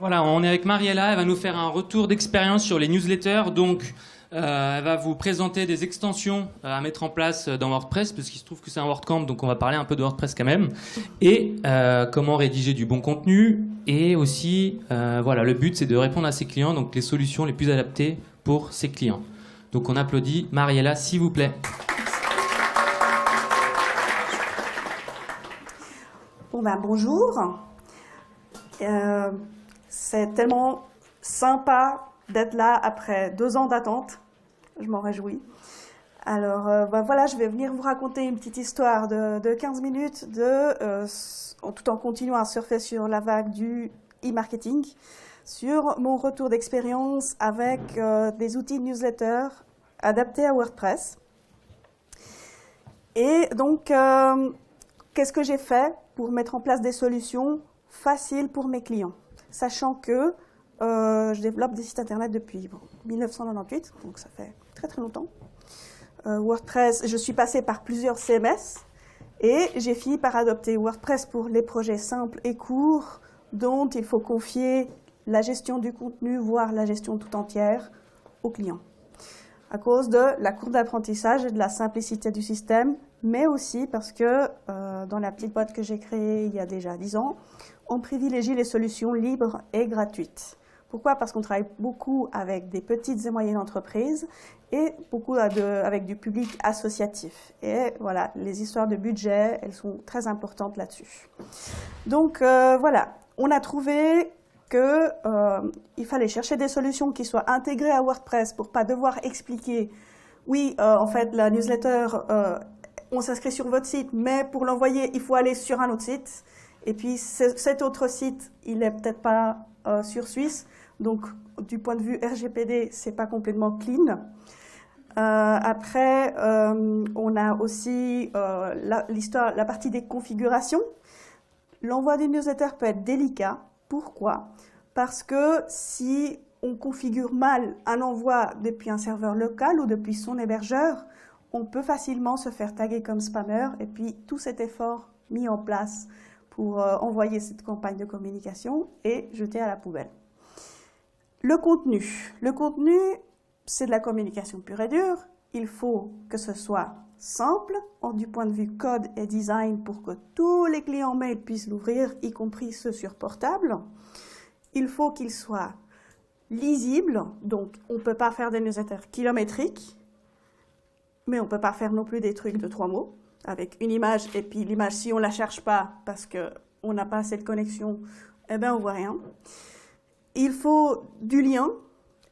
Voilà, on est avec Mariella, elle va nous faire un retour d'expérience sur les newsletters. Donc, elle va vous présenter des extensions à mettre en place dans WordPress, parce qu'il se trouve que c'est un WordCamp, donc on va parler un peu de WordPress quand même. Et comment rédiger du bon contenu. Et aussi, voilà, le but, c'est de répondre à ses clients, donc les solutions les plus adaptées pour ses clients. Donc on applaudit Mariella, s'il vous plaît. Bon ben bonjour. C'est tellement sympa d'être là après 2 ans d'attente. Je m'en réjouis. Alors ben voilà, je vais venir vous raconter une petite histoire de 15 minutes tout en continuant à surfer sur la vague du e-marketing, sur mon retour d'expérience avec des outils de newsletter adaptés à WordPress. Et donc, qu'est-ce que j'ai fait pour mettre en place des solutions faciles pour mes clients, sachant que je développe des sites internet depuis 1998, donc ça fait très très longtemps. WordPress, je suis passée par plusieurs CMS et j'ai fini par adopter WordPress pour les projets simples et courts dont il faut confier la gestion du contenu, voire la gestion tout entière au client. À cause de la courbe d'apprentissage et de la simplicité du système, mais aussi parce que dans la petite boîte que j'ai créée il y a déjà 10 ans, on privilégie les solutions libres et gratuites. Pourquoi? Parce qu'on travaille beaucoup avec des petites et moyennes entreprises et beaucoup avec du public associatif. Et voilà, les histoires de budget, elles sont très importantes là-dessus. Donc voilà, on a trouvé qu'il fallait chercher des solutions qui soient intégrées à WordPress pour ne pas devoir expliquer « Oui, en fait, la newsletter, on s'inscrit sur votre site, mais pour l'envoyer, il faut aller sur un autre site. Et puis, cet autre site, il n'est peut-être pas sur Suisse. Donc, du point de vue RGPD, ce n'est pas complètement clean. » Après, on a aussi la partie des configurations. L'envoi d'une newsletter peut être délicat. Pourquoi? Parce que si on configure mal un envoi depuis un serveur local ou depuis son hébergeur, on peut facilement se faire taguer comme spammer. Et puis, tout cet effort mis en place pour envoyer cette campagne de communication est jeté à la poubelle. Le contenu. Le contenu, c'est de la communication pure et dure. Il faut que ce soit simple, du point de vue code et design, pour que tous les clients mail puissent l'ouvrir, y compris ceux sur portable. Il faut qu'il soit lisible, donc on ne peut pas faire des newsletters kilométriques, mais on ne peut pas faire non plus des trucs de 3 mots, avec une image, et puis l'image, si on ne la cherche pas, parce qu'on n'a pas assez de connexion, eh bien on ne voit rien. Il faut du lien,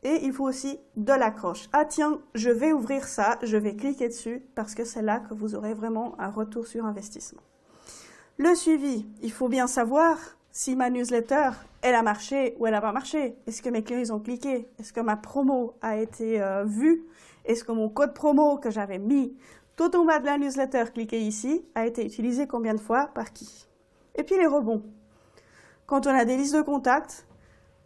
et il faut aussi de l'accroche. Ah tiens, je vais ouvrir ça, je vais cliquer dessus, parce que c'est là que vous aurez vraiment un retour sur investissement. Le suivi, il faut bien savoir si ma newsletter, elle a marché ou elle n'a pas marché. Est-ce que mes clients, ils ont cliqué? Est-ce que ma promo a été vue? Est-ce que mon code promo que j'avais mis tout en bas de la newsletter, cliqué ici, a été utilisé combien de fois, par qui? Et puis les rebonds. Quand on a des listes de contacts,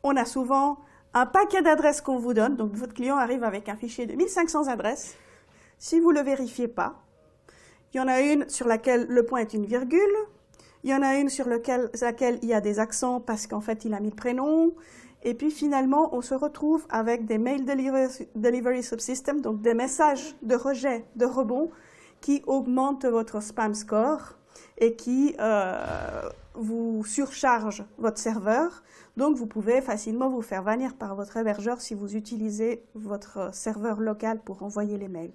on a souvent un paquet d'adresses qu'on vous donne, donc votre client arrive avec un fichier de 1500 adresses. Si vous ne le vérifiez pas, il y en a une sur laquelle le point est une virgule, il y en a une sur laquelle il y a des accents parce qu'en fait il a mis le prénom, et puis finalement on se retrouve avec des mail delivery subsystem, donc des messages de rejet, de rebond, qui augmentent votre spam score et qui vous surchargent votre serveur. Donc, vous pouvez facilement vous faire bannir par votre hébergeur si vous utilisez votre serveur local pour envoyer les mails.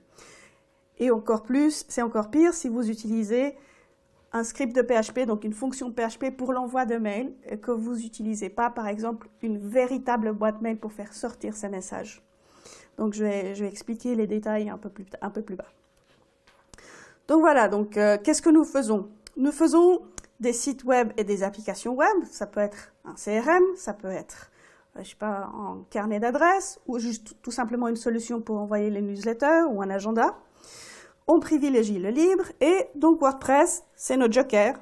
Et encore plus, c'est encore pire si vous utilisez un script de PHP, donc une fonction PHP pour l'envoi de mails, et que vous n'utilisez pas, par exemple, une véritable boîte mail pour faire sortir ces messages. Donc, je vais expliquer les détails un peu plus bas. Donc, voilà. Donc, qu'est-ce que nous faisons? Nous faisons des sites web et des applications web. Ça peut être un CRM, ça peut être, je sais pas, un carnet d'adresses ou juste tout simplement une solution pour envoyer les newsletters ou un agenda. On privilégie le libre et donc WordPress, c'est notre joker.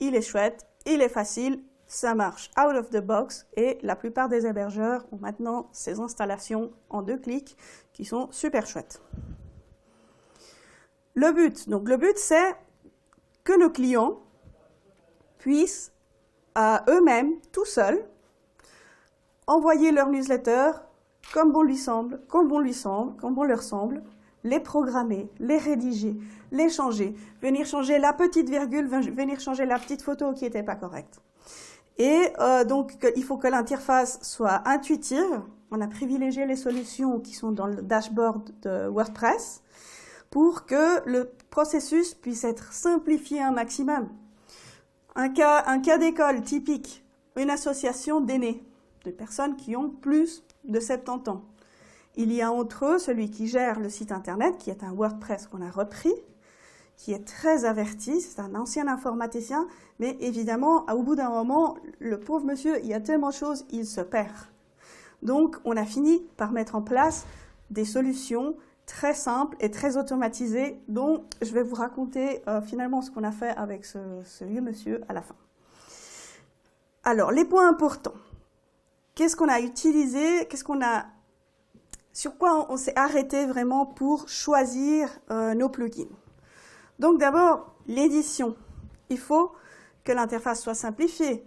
Il est chouette, il est facile, ça marche out of the box et la plupart des hébergeurs ont maintenant ces installations en 2 clics qui sont super chouettes. Le but, c'est que nos clients puissent à eux-mêmes, tout seuls, envoyer leur newsletter comme bon lui semble, comme bon leur semble, les programmer, les rédiger, les changer, venir changer la petite virgule, venir changer la petite photo qui n'était pas correcte. Et donc, il faut que l'interface soit intuitive. On a privilégié les solutions qui sont dans le dashboard de WordPress pour que le processus puisse être simplifié un maximum. Un cas d'école typique, une association d'aînés, de personnes qui ont plus de 70 ans. Il y a entre eux celui qui gère le site internet, qui est un WordPress qu'on a repris, qui est très averti, c'est un ancien informaticien, mais évidemment, au bout d'un moment, le pauvre monsieur, il y a tellement de choses, il se perd. Donc, on a fini par mettre en place des solutions très simples et très automatisées, dont je vais vous raconter finalement ce qu'on a fait avec ce vieux monsieur à la fin. Alors, les points importants. Qu'est-ce qu'on a utilisé? Sur quoi on s'est arrêté vraiment pour choisir nos plugins? Donc d'abord, l'édition. Il faut que l'interface soit simplifiée.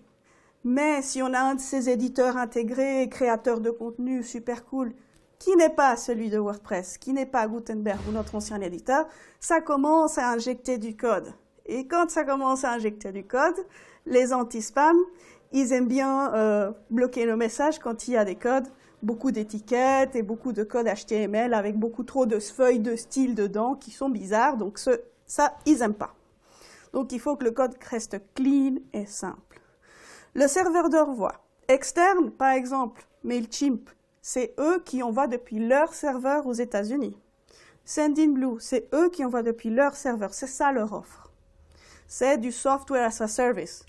Mais si on a un de ces éditeurs intégrés, créateurs de contenu super cool, qui n'est pas celui de WordPress, qui n'est pas Gutenberg ou notre ancien éditeur, ça commence à injecter du code. Et quand ça commence à injecter du code, les anti-spam, ils aiment bien bloquer nos messages quand il y a des codes. Beaucoup d'étiquettes et beaucoup de codes HTML avec beaucoup trop de feuilles de style dedans qui sont bizarres. Donc ça, ils n'aiment pas. Donc il faut que le code reste clean et simple. Le serveur de renvoi externe, par exemple, Mailchimp, c'est eux qui envoient depuis leur serveur aux États-Unis. Sendinblue, c'est eux qui envoient depuis leur serveur. C'est ça leur offre. C'est du software as a service.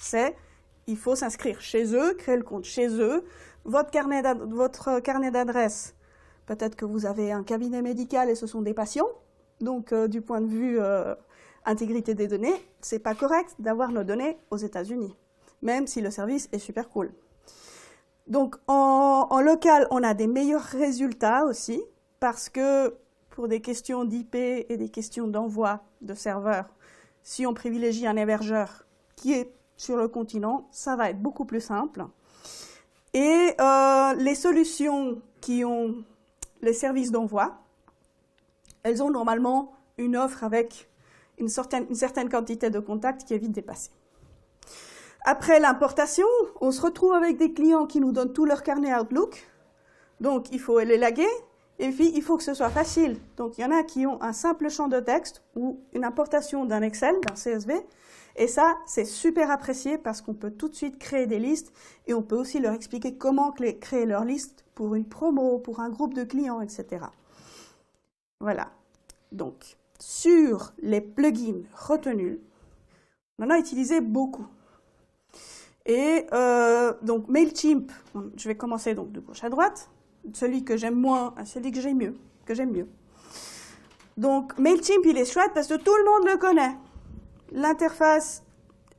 Il faut s'inscrire chez eux, créer le compte chez eux. Votre carnet d'adresse, peut-être que vous avez un cabinet médical et ce sont des patients, donc du point de vue intégrité des données, c'est pas correct d'avoir nos données aux États-Unis, même si le service est super cool. Donc en local, on a des meilleurs résultats aussi, parce que pour des questions d'IP et des questions d'envoi de serveurs, si on privilégie un hébergeur qui est sur le continent, ça va être beaucoup plus simple. Et les solutions qui ont les services d'envoi, elles ont normalement une offre avec une certaine quantité de contacts qui est vite dépassée. Après l'importation, on se retrouve avec des clients qui nous donnent tout leur carnet Outlook. Donc, il faut les laguer et puis il faut que ce soit facile. Donc, il y en a qui ont un simple champ de texte ou une importation d'un Excel, d'un CSV. Et ça, c'est super apprécié parce qu'on peut tout de suite créer des listes et on peut aussi leur expliquer comment créer leur liste pour une promo, pour un groupe de clients, etc. Voilà. Donc, sur les plugins retenus, on en a utilisé beaucoup. Et donc, Mailchimp, je vais commencer donc de gauche à droite, celui que j'aime moins à celui que j'aime mieux, Donc, Mailchimp, il est chouette parce que tout le monde le connaît. L'interface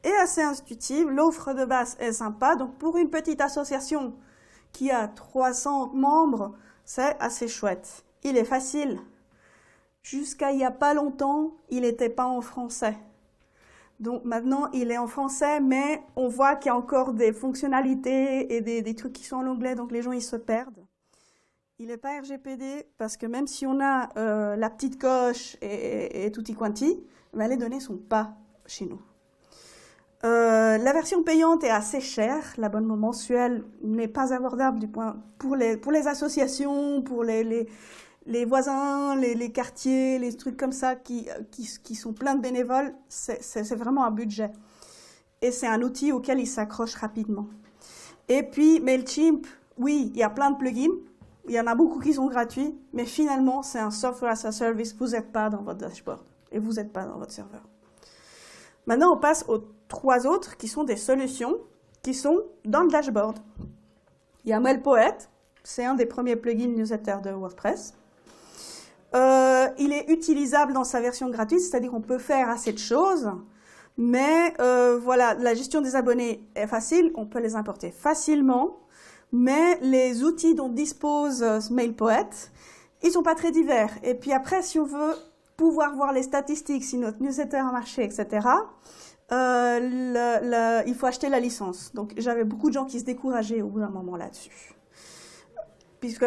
est assez intuitive, l'offre de base est sympa. Donc, pour une petite association qui a 300 membres, c'est assez chouette. Il est facile. Jusqu'à il n'y a pas longtemps, il n'était pas en français. Donc, maintenant, il est en français, mais on voit qu'il y a encore des fonctionnalités et des trucs qui sont en anglais. Donc, les gens, ils se perdent. Il n'est pas RGPD parce que même si on a la petite coche et tutti quanti, ben, les données ne sont pas chez nous. La version payante est assez chère. L'abonnement mensuel n'est pas abordable pour les associations, pour les voisins, les quartiers, les trucs comme ça qui sont pleins de bénévoles. C'est vraiment un budget. Et c'est un outil auquel ils s'accrochent rapidement. Et puis Mailchimp, oui, il y a plein de plugins. Il y en a beaucoup qui sont gratuits. Mais finalement, c'est un software as a service. Vous n'êtes pas dans votre dashboard. Et vous n'êtes pas dans votre serveur. Maintenant, on passe aux trois autres qui sont des solutions qui sont dans le dashboard. Il y a MailPoet, c'est un des premiers plugins newsletter de WordPress. Il est utilisable dans sa version gratuite, c'est-à-dire qu'on peut faire assez de choses, mais voilà, la gestion des abonnés est facile, on peut les importer facilement, mais les outils dont dispose MailPoet, ils sont pas très divers. Et puis après, si on veut pouvoir voir les statistiques, si notre newsletter a marché, etc., il faut acheter la licence. Donc, j'avais beaucoup de gens qui se décourageaient au bout d'un moment là-dessus. puisque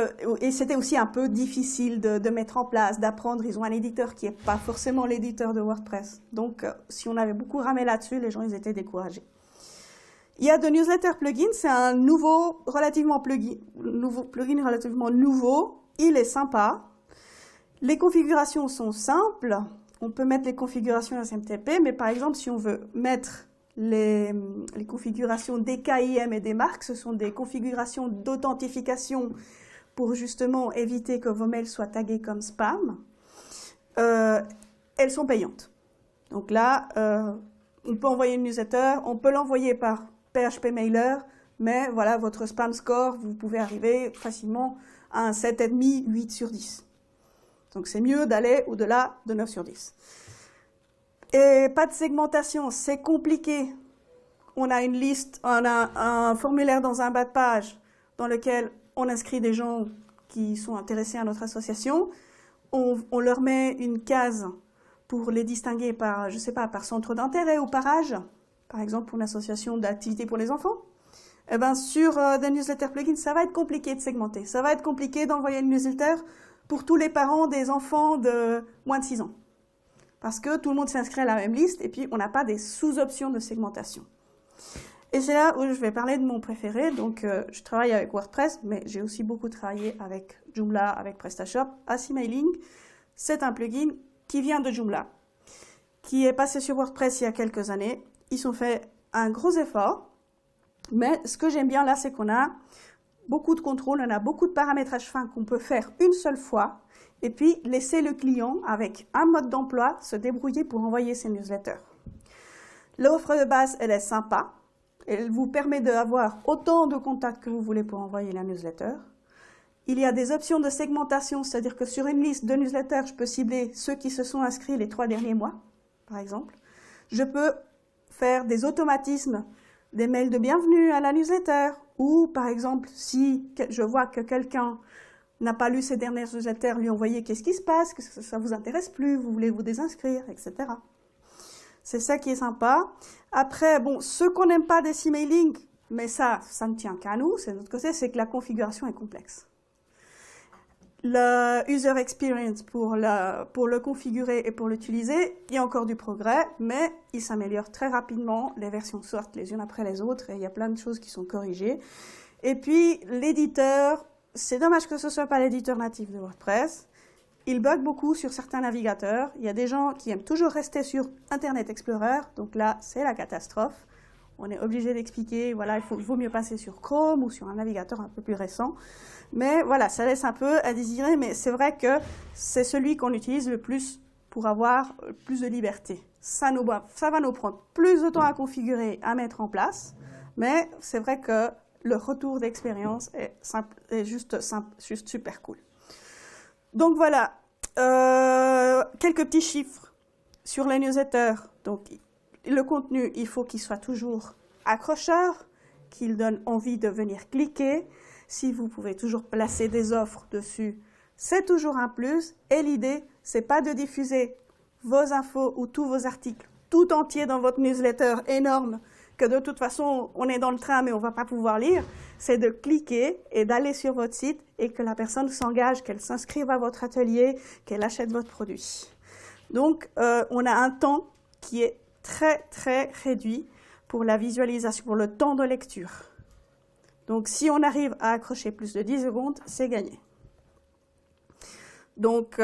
c'était aussi un peu difficile de mettre en place, d'apprendre. Ils ont un éditeur qui n'est pas forcément l'éditeur de WordPress. Donc, si on avait beaucoup ramé là-dessus, les gens ils étaient découragés. Il y a The Newsletter Plugin, c'est un nouveau, plugin relativement nouveau. Il est sympa. Les configurations sont simples. On peut mettre les configurations SMTP, mais par exemple, si on veut mettre les configurations DKIM et DMARC, ce sont des configurations d'authentification pour justement éviter que vos mails soient tagués comme spam. Elles sont payantes. Donc là, on peut envoyer une newsletter, on peut l'envoyer par PHP mailer, mais voilà, votre spam score, vous pouvez arriver facilement à un 7,5, 8 sur 10. Donc c'est mieux d'aller au-delà de 9 sur 10. Et pas de segmentation, c'est compliqué. On a une liste, on a un formulaire dans un bas de page dans lequel on inscrit des gens qui sont intéressés à notre association. On leur met une case pour les distinguer par, je sais pas, par centre d'intérêt ou par âge. Par exemple, pour une association d'activités pour les enfants. Eh ben, sur The Newsletter Plugin, ça va être compliqué de segmenter. Ça va être compliqué d'envoyer une newsletter pour tous les parents des enfants de moins de 6 ans. Parce que tout le monde s'inscrit à la même liste et puis on n'a pas des sous-options de segmentation. Et c'est là où je vais parler de mon préféré. Donc, je travaille avec WordPress, mais j'ai aussi beaucoup travaillé avec Joomla, avec PrestaShop. Acymailing, c'est un plugin qui vient de Joomla, qui est passé sur WordPress il y a quelques années. Ils ont fait un gros effort, mais ce que j'aime bien là, c'est qu'on a beaucoup de contrôles, on a beaucoup de paramétrages fins qu'on peut faire une seule fois, et puis laisser le client, avec un mode d'emploi, se débrouiller pour envoyer ses newsletters. L'offre de base, elle est sympa, elle vous permet d'avoir autant de contacts que vous voulez pour envoyer la newsletter. Il y a des options de segmentation, c'est-à-dire que sur une liste de newsletters, je peux cibler ceux qui se sont inscrits les 3 derniers mois, par exemple. Je peux faire des automatismes, des mails de bienvenue à la newsletter, ou par exemple, si je vois que quelqu'un n'a pas lu ses dernières newsletters, lui envoyer qu'est-ce qui se passe, que ça ne vous intéresse plus, vous voulez vous désinscrire, etc. C'est ça qui est sympa. Après, bon, ce qu'on n'aime pas des emailing, mais ça ne tient qu'à nous, c'est de notre côté, c'est que la configuration est complexe. Le user experience pour le configurer et pour l'utiliser, il y a encore du progrès, mais il s'améliore très rapidement. Les versions sortent les unes après les autres et il y a plein de choses qui sont corrigées. Et puis l'éditeur, c'est dommage que ce soit pas l'éditeur natif de WordPress. Il bug beaucoup sur certains navigateurs. Il y a des gens qui aiment toujours rester sur Internet Explorer, donc là c'est la catastrophe. On est obligé d'expliquer, voilà, il vaut mieux passer sur Chrome ou sur un navigateur un peu plus récent. Mais voilà, ça laisse un peu à désirer, mais c'est vrai que c'est celui qu'on utilise le plus pour avoir plus de liberté. Ça va nous prendre plus de temps à configurer, à mettre en place, mais c'est vrai que le retour d'expérience est juste super cool. Donc voilà, quelques petits chiffres sur les newsletters. Donc, le contenu, il faut qu'il soit toujours accrocheur, qu'il donne envie de venir cliquer. Si vous pouvez toujours placer des offres dessus, c'est toujours un plus. Et l'idée, c'est pas de diffuser vos infos ou tous vos articles tout entiers dans votre newsletter énorme que de toute façon, on est dans le train mais on va pas pouvoir lire. C'est de cliquer et d'aller sur votre site et que la personne s'engage, qu'elle s'inscrive à votre atelier, qu'elle achète votre produit. Donc, on a un temps qui est très très réduit pour la visualisation, pour le temps de lecture. Donc si on arrive à accrocher plus de 10 secondes, c'est gagné. Donc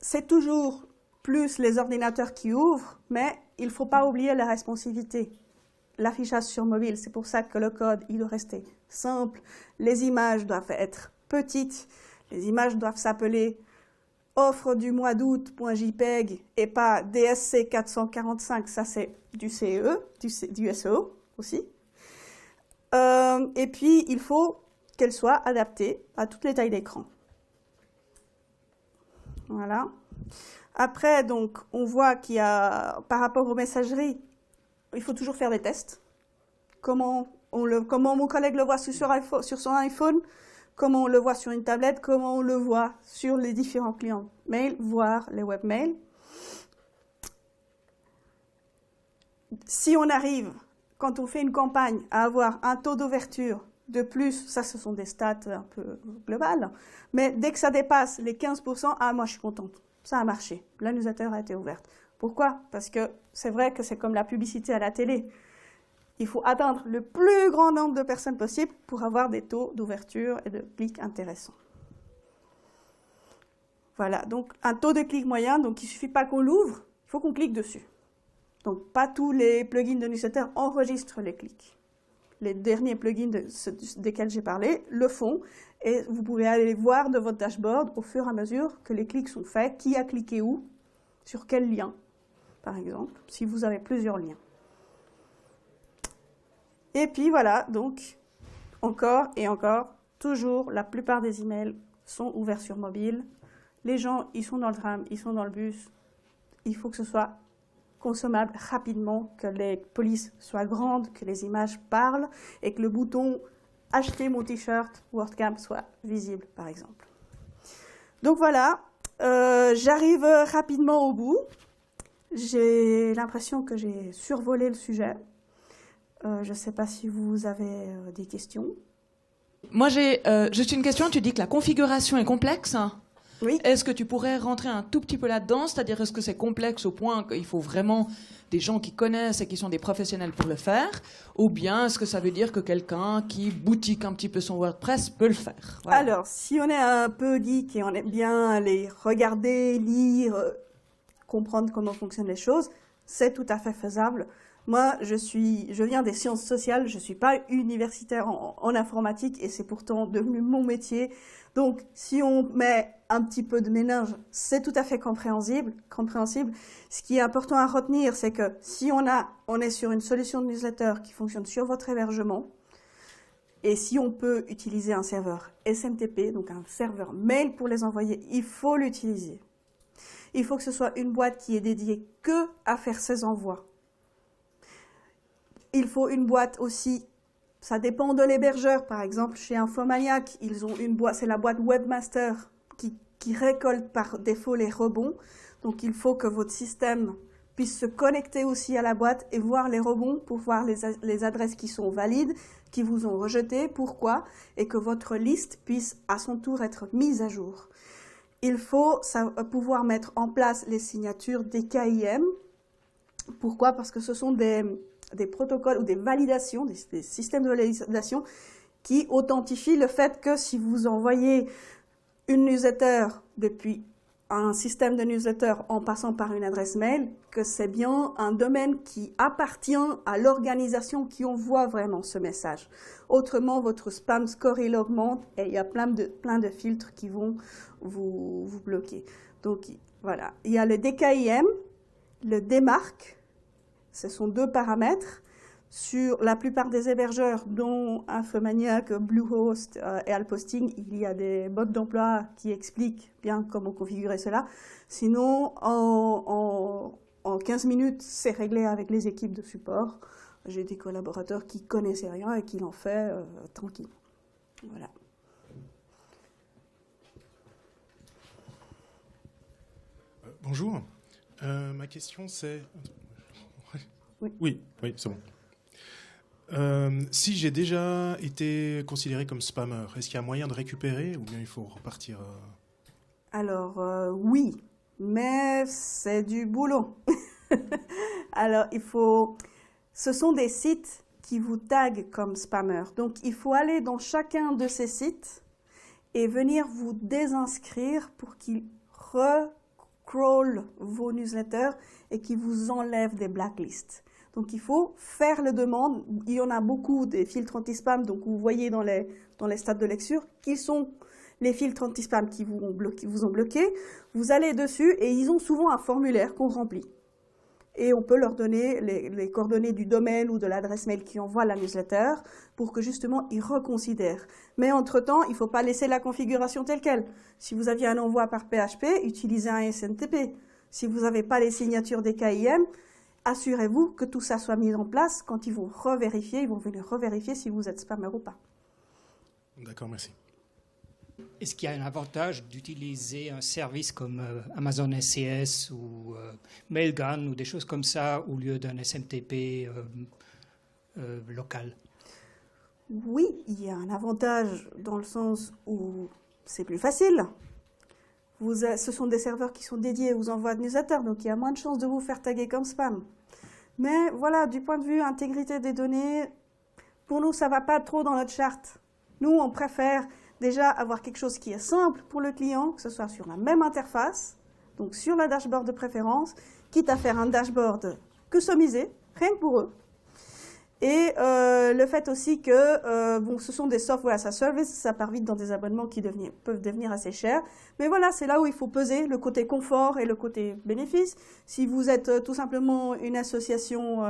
c'est toujours plus les ordinateurs qui ouvrent, mais il ne faut pas oublier la responsivité. L'affichage sur mobile, c'est pour ça que le code il doit rester simple, les images doivent être petites, les images doivent s'appeler offre du mois d'août.jpg et pas DSC 445, ça c'est du CE, du SEO aussi. Et puis il faut qu'elle soit adaptée à toutes les tailles d'écran. Voilà. Après, donc, on voit qu'il y a, par rapport aux messageries, il faut toujours faire des tests. Comment mon collègue le voit sur son iPhone, comment on le voit sur une tablette, comment on le voit sur les différents clients mail, voire les webmails. Si on arrive, quand on fait une campagne, à avoir un taux d'ouverture De plus, ça, ce sont des stats un peu globales. Mais dès que ça dépasse les 15%, ah, moi, je suis contente. Ça a marché. La newsletter a été ouverte. Pourquoi? Parce que c'est vrai que c'est comme la publicité à la télé. Il faut atteindre le plus grand nombre de personnes possible pour avoir des taux d'ouverture et de clics intéressants. Voilà, donc un taux de clic moyen, donc il ne suffit pas qu'on l'ouvre, il faut qu'on clique dessus. Donc pas tous les plugins de newsletter enregistrent les clics. Les derniers plugins desquels j'ai parlé le font et vous pouvez aller voir de votre dashboard au fur et à mesure que les clics sont faits, qui a cliqué où, sur quel lien, par exemple, si vous avez plusieurs liens. Et puis voilà, donc encore et encore, toujours, la plupart des emails sont ouverts sur mobile. Les gens, ils sont dans le tram, ils sont dans le bus. Il faut que ce soit consommable rapidement, que les polices soient grandes, que les images parlent et que le bouton « Acheter mon t-shirt WordCamp » soit visible, par exemple. Donc voilà, j'arrive rapidement au bout. J'ai l'impression que j'ai survolé le sujet. Je ne sais pas si vous avez des questions. Moi, j'ai juste une question. Tu dis que la configuration est complexe. Oui. Est-ce que tu pourrais rentrer un tout petit peu là-dedans? C'est-à-dire, est-ce que c'est complexe au point qu'il faut vraiment des gens qui connaissent et qui sont des professionnels pour le faire? Ou bien, est-ce que ça veut dire que quelqu'un qui boutique un petit peu son WordPress peut le faire? Voilà. Alors, si on est un peu geek et on aime bien aller regarder, lire, comprendre comment fonctionnent les choses, c'est tout à fait faisable. Moi, je viens des sciences sociales, je ne suis pas universitaire en informatique et c'est pourtant devenu mon métier. Donc, si on met un petit peu de mélange, c'est tout à fait compréhensible. Ce qui est important à retenir, c'est que si on est sur une solution de newsletter qui fonctionne sur votre hébergement et si on peut utiliser un serveur SMTP, donc un serveur mail pour les envoyer, il faut l'utiliser. Il faut que ce soit une boîte qui est dédiée que à faire ses envois. Il faut une boîte aussi, ça dépend de l'hébergeur. Par exemple, chez Infomaniac, ils ont une boîte, c'est la boîte Webmaster qui récolte par défaut les rebonds. Donc, il faut que votre système puisse se connecter aussi à la boîte et voir les rebonds pour voir les adresses qui sont valides, qui vous ont rejeté, pourquoi, et que votre liste puisse à son tour être mise à jour. Il faut pouvoir mettre en place les signatures des DKIM. Pourquoi? Parce que ce sont des protocoles ou des validations, des systèmes de validation qui authentifient le fait que si vous envoyez une newsletter depuis un système de newsletter en passant par une adresse mail, que c'est bien un domaine qui appartient à l'organisation qui envoie vraiment ce message. Autrement, votre spam score, il augmente et il y a plein de filtres qui vont vous bloquer. Donc voilà, il y a le DKIM, le DMARC. Ce sont deux paramètres. Sur la plupart des hébergeurs, dont Infomaniac, Bluehost et Alposting, il y a des modes d'emploi qui expliquent bien comment configurer cela. Sinon, en 15 minutes, c'est réglé avec les équipes de support. J'ai des collaborateurs qui ne connaissaient rien et qui l'ont fait tranquille. Voilà. Bonjour. Ma question, c'est... Oui, c'est bon. Si j'ai déjà été considéré comme spammer, est-ce qu'il y a moyen de récupérer ou bien il faut repartir Alors, oui, mais c'est du boulot. Alors, ce sont des sites qui vous taguent comme spammer. Donc, il faut aller dans chacun de ces sites et venir vous désinscrire pour qu'ils recrawlent vos newsletters et qu'ils vous enlèvent des blacklists. Donc, il faut faire les demandes. Il y en a beaucoup des filtres anti-spam. Donc, vous voyez dans les stats de lecture qui sont les filtres anti-spam qui vous ont bloqué. Vous allez dessus et ils ont souvent un formulaire qu'on remplit. Et on peut leur donner les coordonnées du domaine ou de l'adresse mail qui envoie la newsletter pour que justement ils reconsidèrent. Mais entre-temps, il ne faut pas laisser la configuration telle qu'elle. Si vous aviez un envoi par PHP, utilisez un SMTP. Si vous n'avez pas les signatures des KIM, assurez-vous que tout ça soit mis en place. Quand ils vont revérifier, ils vont venir revérifier si vous êtes spammer ou pas. D'accord, merci. Est-ce qu'il y a un avantage d'utiliser un service comme Amazon SES ou Mailgun ou des choses comme ça au lieu d'un SMTP local? Oui, il y a un avantage dans le sens où c'est plus facile. Ce sont des serveurs qui sont dédiés aux envois de newsletter, donc il y a moins de chances de vous faire taguer comme spam. Mais voilà, du point de vue intégrité des données, pour nous, ça ne va pas trop dans notre charte. Nous, on préfère déjà avoir quelque chose qui est simple pour le client, que ce soit sur la même interface, donc sur la dashboard de préférence, quitte à faire un dashboard customisé, rien que pour eux. Et le fait aussi que bon, ce sont des software as a service, ça part vite dans des abonnements qui peuvent devenir assez chers. Mais voilà, c'est là où il faut peser le côté confort et le côté bénéfice. Si vous êtes tout simplement une association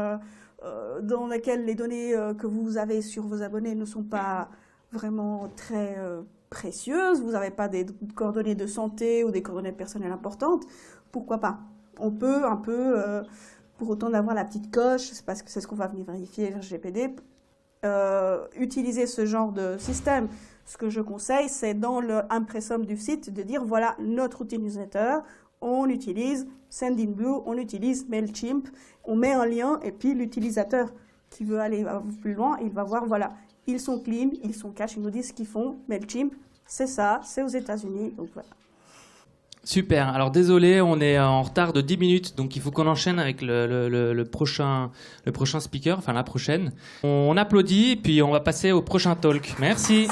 dans laquelle les données que vous avez sur vos abonnés ne sont pas vraiment très précieuses, vous n'avez pas des coordonnées de santé ou des coordonnées personnelles importantes, pourquoi pas? On peut un peu... pour autant d'avoir la petite coche, c'est parce que c'est ce qu'on va venir vérifier, le RGPD, utiliser ce genre de système. Ce que je conseille, c'est dans l'impressum du site de dire, voilà, notre outil newsletter, on utilise Sendinblue, on utilise Mailchimp, on met un lien et puis l'utilisateur qui veut aller plus loin, il va voir, voilà, ils sont clean, ils sont cash, ils nous disent ce qu'ils font, Mailchimp, c'est ça, c'est aux États-Unis, donc voilà. Super, alors désolé, on est en retard de 10 minutes, donc il faut qu'on enchaîne avec le prochain speaker, enfin la prochaine. On applaudit, puis on va passer au prochain talk. Merci.